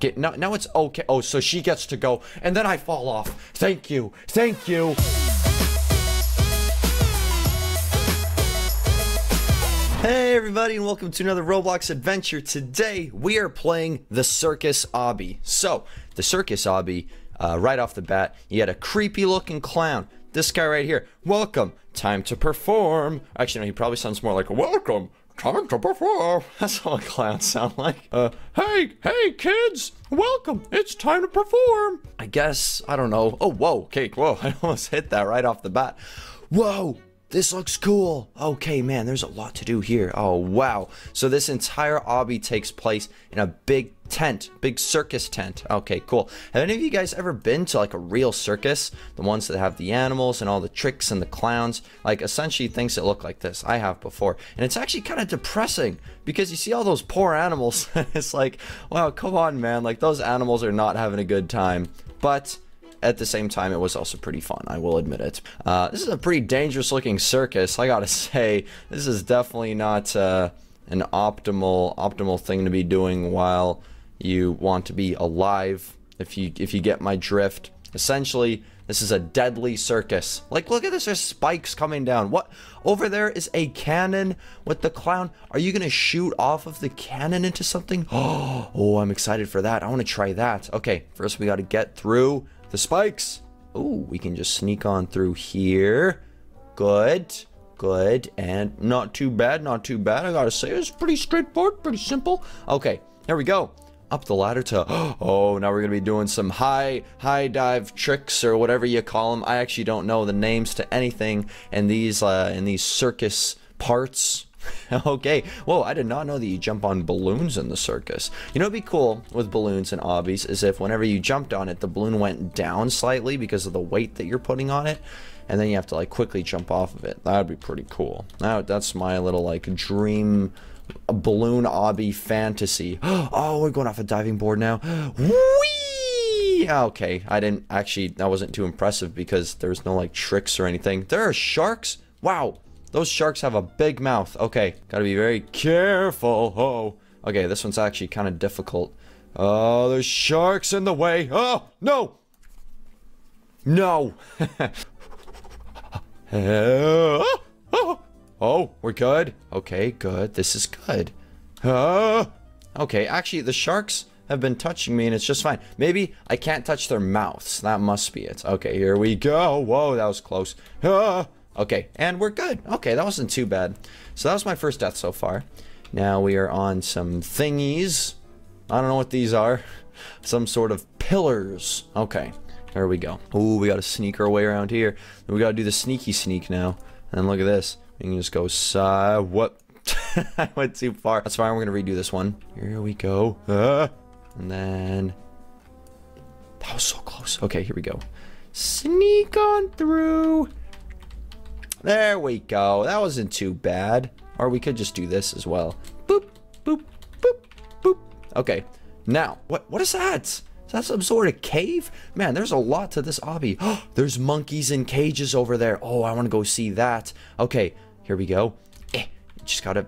Get, now it's okay. Oh, so she gets to go, and then I fall off. Thank you. Thank you. Hey everybody, and welcome to another Roblox adventure. Today we are playing the Circus Obby. So the Circus Obby, right off the bat, you had a creepy looking clown. This guy right here. Welcome, time to perform. Actually, no, he probably sounds more like welcome, time to perform. That's how a clown sound like. Hey kids, welcome, it's time to perform. I guess, I don't know. Oh, whoa, cake, whoa, I almost hit that right off the bat. Whoa. This looks cool. Okay, man, there's a lot to do here. Oh, wow. So this entire obby takes place in a big tent, big circus tent. Okay, cool. Have any of you guys ever been to like a real circus? The ones that have the animals and all the tricks and the clowns, like essentially things that look like this. I have before. And it's actually kind of depressing because you see all those poor animals. It's like, wow, come on, man. Like those animals are not having a good time. But at the same time, it was also pretty fun, I will admit it. This is a pretty dangerous looking circus, I gotta say. This is definitely not an optimal thing to be doing while you want to be alive, if you get my drift. Essentially, this is a deadly circus. Like, look at this, there's spikes coming down. What? Over there is a cannon with the clown. Are you gonna shoot off of the cannon into something? Oh, I'm excited for that. I wanna try that. Okay, first we gotta get through the spikes. Oh, we can just sneak on through here. Good, good, and not too bad, not too bad. I gotta say, it's pretty straightforward, pretty simple. Okay, there we go. Up the ladder to, oh, now we're gonna be doing some high dive tricks or whatever you call them. I actually don't know the names to anything in these circus parts. Okay, whoa, I did not know that you jump on balloons in the circus. You know, it'd be cool with balloons and obbies is if whenever you jumped on it, the balloon went down slightly because of the weight that you're putting on it, and then you have to like quickly jump off of it. That'd be pretty cool. Now that's my little like dream balloon obby fantasy. Oh, we're going off a diving board now. Whee! Okay, I didn't actually, that wasn't too impressive because there was no like tricks or anything. There are sharks. Wow. Those sharks have a big mouth. Okay, gotta be very careful. Oh, okay, this one's actually kind of difficult. Oh, there's sharks in the way. Oh, no! No! Oh, we're good? Okay, good. This is good. Okay, actually, the sharks have been touching me and it's just fine. Maybe I can't touch their mouths. That must be it. Okay, here we go. Whoa, that was close. Okay, and we're good. Okay, that wasn't too bad. So that was my first death so far. Now we are on some thingies. I don't know what these are. Some sort of pillars. Okay, there we go. Ooh, we gotta sneak our way around here. We gotta do the sneaky sneak now. And look at this. We can just go side. What? I went too far. That's fine, we're gonna redo this one. Here we go. And then... that was so close. Okay, here we go. Sneak on through. There we go. That wasn't too bad. Or we could just do this as well. Boop, boop, boop, boop. Okay. Now, what is that? Is that some sort of cave? Man, there's a lot to this obby. Oh, there's monkeys in cages over there. Oh, I want to go see that. Okay, here we go. Just gotta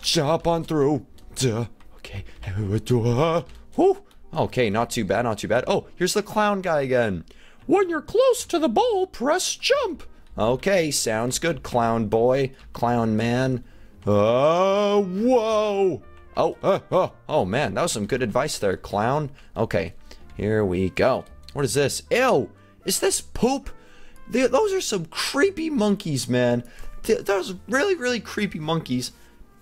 jump on through. Duh. Okay. Whew. Okay, not too bad, not too bad. Oh, here's the clown guy again. When you're close to the bowl, press jump. Okay, sounds good, clown boy, clown man. Oh, whoa! Oh, man, that was some good advice there, clown. Okay, here we go. What is this? Ew! Is this poop? Those are some creepy monkeys, man. Those really creepy monkeys.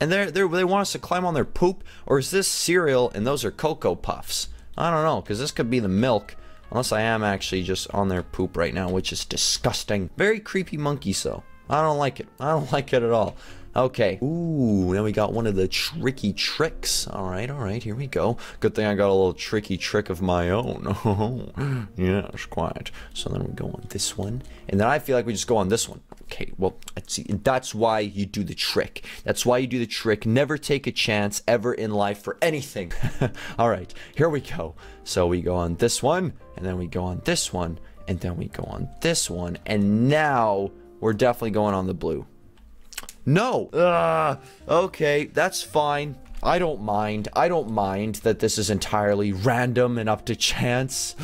And they want us to climb on their poop? Or is this cereal and those are Cocoa Puffs? I don't know, because this could be the milk. Unless I am actually just on their poop right now, which is disgusting. Very creepy monkeys, though. I don't like it. I don't like it at all. Okay. Ooh, now we got one of the tricky tricks. All right, here we go. Good thing I got a little tricky trick of my own. Oh, yeah, it's quiet. So then we go on this one. And then I feel like we just go on this one. Okay, well, let's see. That's why you do the trick. That's why you do the trick. Never take a chance ever in life for anything. All right, here we go. So we go on this one. And then we go on this one, and then we go on this one, and now we're definitely going on the blue. No! Okay, that's fine. I don't mind. I don't mind that this is entirely random and up to chance.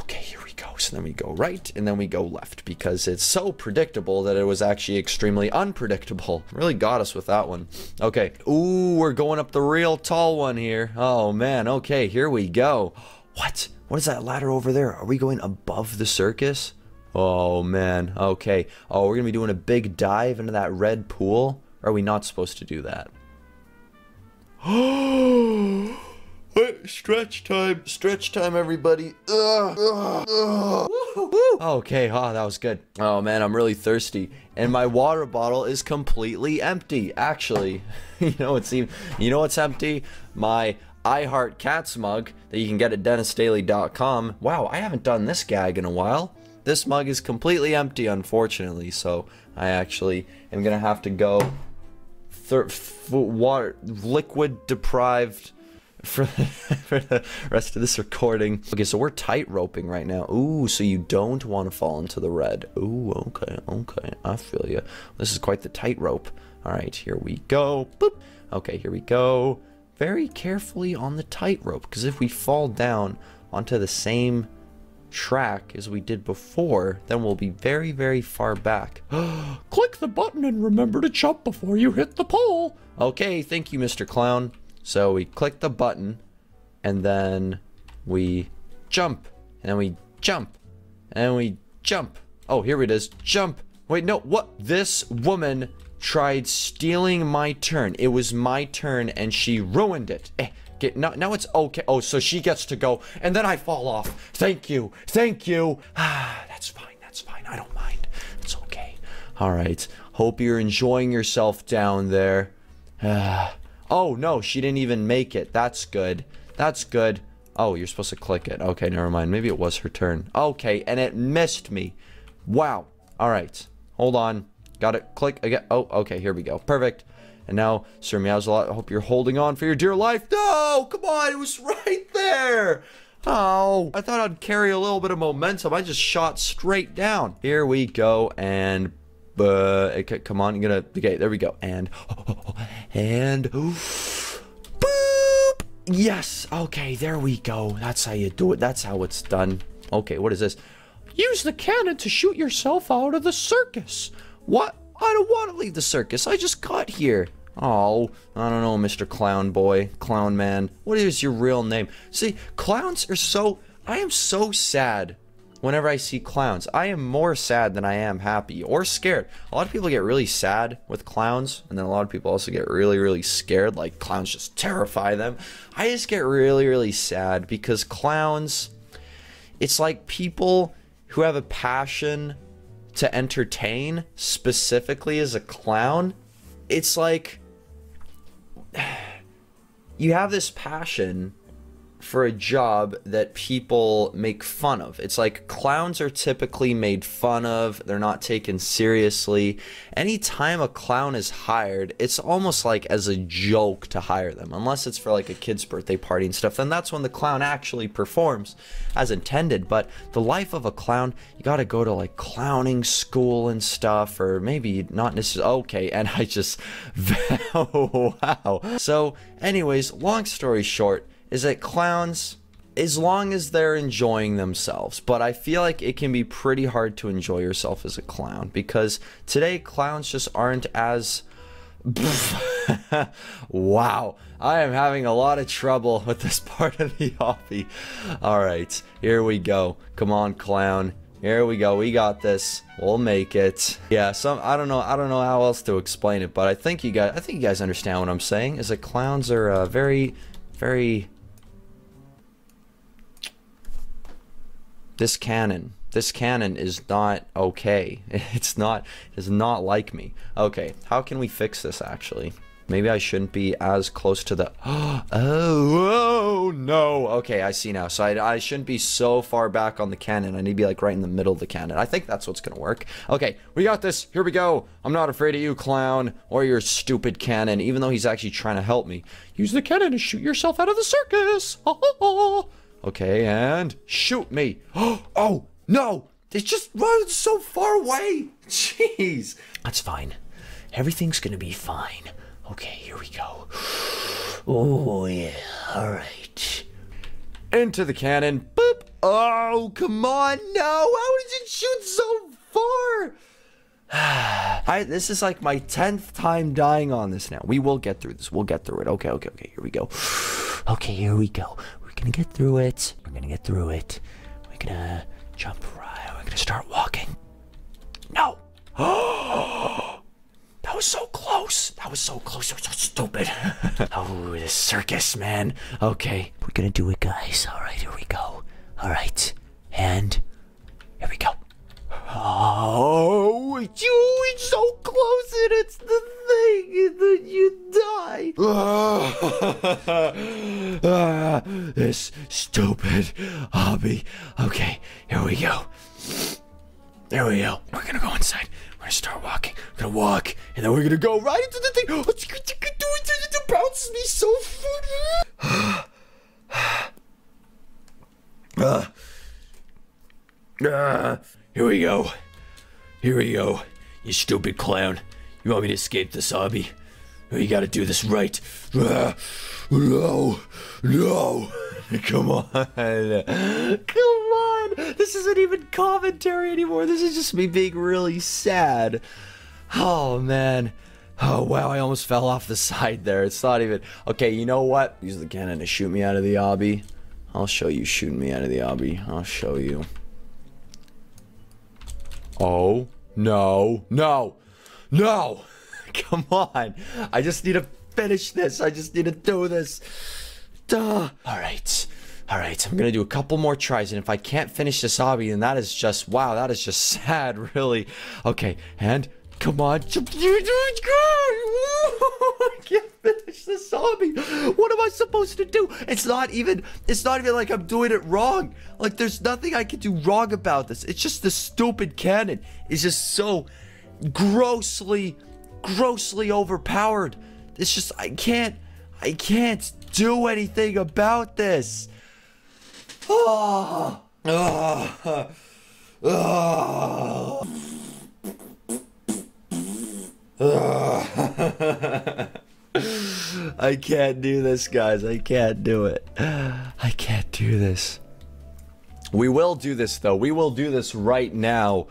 Okay, here we go. So then we go right, and then we go left, because it's so predictable that it was actually extremely unpredictable. Really got us with that one. Okay. Ooh, we're going up the real tall one here. Oh, man. Okay, here we go. What? What is that ladder over there? Are we going above the circus? Oh, man. Okay. Oh, we're going to be doing a big dive into that red pool. Or are we not supposed to do that? Oh! Stretch time. Stretch time, everybody. Woo, woo. Okay, oh, that was good. Oh, man, I'm really thirsty. And my water bottle is completely empty. Actually, you know what's empty? My I Heart Cats mug that you can get at DenisDaily.com. Wow, I haven't done this gag in a while. This mug is completely empty, unfortunately, so I actually am going to have to go liquid deprived for the rest of this recording. Okay, so we're tight roping right now. Ooh, so you don't want to fall into the red. Ooh, okay, okay, I feel you. This is quite the tight rope. All right, here we go. Boop. Okay, here we go. Very carefully on the tight rope, because if we fall down onto the same track as we did before, then we'll be very, very far back. Click the button and remember to jump before you hit the pole. Okay, thank you, Mr. Clown. So we click the button, and then we jump, and then we jump, and then we jump. Oh, here it is. Jump. Wait, no, what? This woman tried stealing my turn. It was my turn, and she ruined it. Now it's okay. Oh, so she gets to go, and then I fall off. Thank you. Thank you. Ah, that's fine. That's fine. I don't mind. It's okay. All right. Hope you're enjoying yourself down there. Ah. Oh, no. She didn't even make it. That's good. That's good. Oh, you're supposed to click it. Okay, never mind. Maybe it was her turn. Okay, and it missed me. Wow. All right. Hold on. Got it. Click again. Oh, okay. Here we go. Perfect. And now, Sir Meowzlot, I hope you're holding on for your dear life. No, come on, it was right there. Oh, I thought I'd carry a little bit of momentum. I just shot straight down. Here we go, and come on, you're gonna. Okay, there we go, and boop. Yes. Okay, there we go. That's how you do it. That's how it's done. Okay, what is this? Use the cannon to shoot yourself out of the circus. What? I don't want to leave the circus. I just got here. Oh, I don't know, Mr. Clown Boy, Clown Man. What is your real name? See, clowns are so... I am so sad whenever I see clowns. I am more sad than I am happy or scared. A lot of people get really sad with clowns, and then a lot of people also get really, really scared, like clowns just terrify them. I just get really, really sad because clowns... It's like people who have a passion to entertain, specifically as a clown. It's like you have this passion for a job that people make fun of. It's like clowns are typically made fun of. They're not taken seriously. Anytime a clown is hired, it's almost like as a joke to hire them, unless it's for like a kid's birthday party and stuff. Then that's when the clown actually performs as intended. But the life of a clown, you gotta go to like clowning school and stuff, or maybe not necessarily. Okay, and I just oh, wow. So anyways, long story short is that clowns, as long as they're enjoying themselves, but I feel like it can be pretty hard to enjoy yourself as a clown, because today clowns just aren't as... Wow, I am having a lot of trouble with this part of the hobby. All right, here we go. Come on, clown. Here we go. We got this. We'll make it. Yeah, I don't know how else to explain it, but I think you guys understand what I'm saying, is that clowns are very, very... This cannon is not okay. It is not like me. Okay, how can we fix this actually? Maybe I shouldn't be as close to the... Oh no. Okay, I see now. So I shouldn't be so far back on the cannon. I need to be like right in the middle of the cannon. I think that's what's gonna work. Okay, we got this. Here we go. I'm not afraid of you, clown, or your stupid cannon, even though he's actually trying to help me. Use the cannon to shoot yourself out of the circus. Okay, and shoot me. Oh, no. It just runs so far away. Jeez. That's fine. Everything's going to be fine. Okay, here we go. Oh, yeah. All right. Into the cannon. Boop. Oh, come on. No. How did it shoot so far? This is like my 10th time dying on this now. We will get through this. We'll get through it. Okay, okay, okay. Here we go. Okay, here we go. We're going to get through it. We're going to get through it. We're going to jump right. We're going to start walking. No. That was so close. That was so close. That was so stupid. Oh, this circus, man. Okay. We're going to do it, guys. All right, here we go. All right. And here we go. Oh, it's so close and it's the thing and then you die. This stupid hobby. Okay, here we go. There we go. We're gonna go inside. We're gonna start walking. We're gonna walk and then we're gonna go right into the thing. Let's do it. It bounces me so funny. Here we go. Here we go. You stupid clown. You want me to escape this hobby? You gotta do this right. No. No. Come on. Come on. This isn't even commentary anymore. This is just me being really sad. Oh, man. Oh, wow. I almost fell off the side there. It's not even... Okay, you know what? Use the cannon to shoot me out of the hobby. I'll show you shooting me out of the hobby. I'll show you. Oh, no, no, no. Come on. I just need to finish this. I just need to do this. Duh. All right. All right. I'm going to do a couple more tries. And if I can't finish this hobby, then that is just, wow, that is just sad, really. Okay. And come on. I can't finish this hobby. What am I supposed to do? It's not even like I'm doing it wrong. Like there's nothing I can do wrong about this. It's just the stupid cannon. It's just so grossly overpowered. It's just, I can't do anything about this. Oh, oh, oh. I can't do this, guys. I can't do it. I can't do this. We will do this, though. We will do this right now.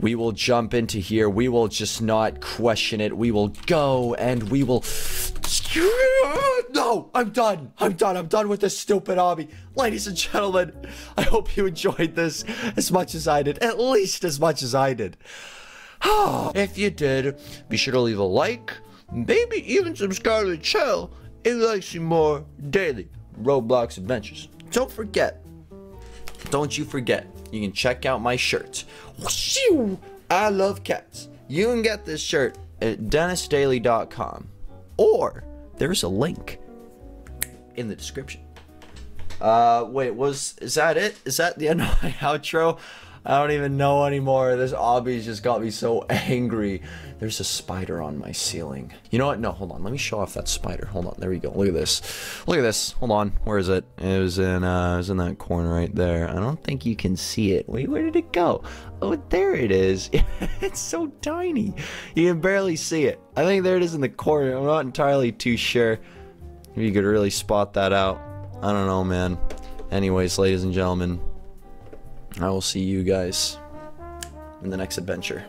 We will jump into here. We will just not question it. We will go and we will... No, I'm done. I'm done. I'm done with this stupid hobby. Ladies and gentlemen, I hope you enjoyed this as much as I did. At least as much as I did. If you did, be sure to leave a like, maybe even subscribe to the channel if you like to see more daily Roblox adventures. Don't you forget, you can check out my shirt. I love cats. You can get this shirt at DenisDaily.com, or there's a link in the description. Wait, is that it? Is that the end of my outro? I don't even know anymore. This hobby just got me so angry. There's a spider on my ceiling. You know what? No, hold on. Let me show off that spider. Hold on. There we go. Look at this. Look at this. Hold on. Where is it? It was in that corner right there. I don't think you can see it. Wait, where did it go? Oh, there it is. It's so tiny. You can barely see it. I think there it is in the corner. I'm not entirely too sure. Maybe you could really spot that out. I don't know, man. Anyways, ladies and gentlemen, I will see you guys in the next adventure.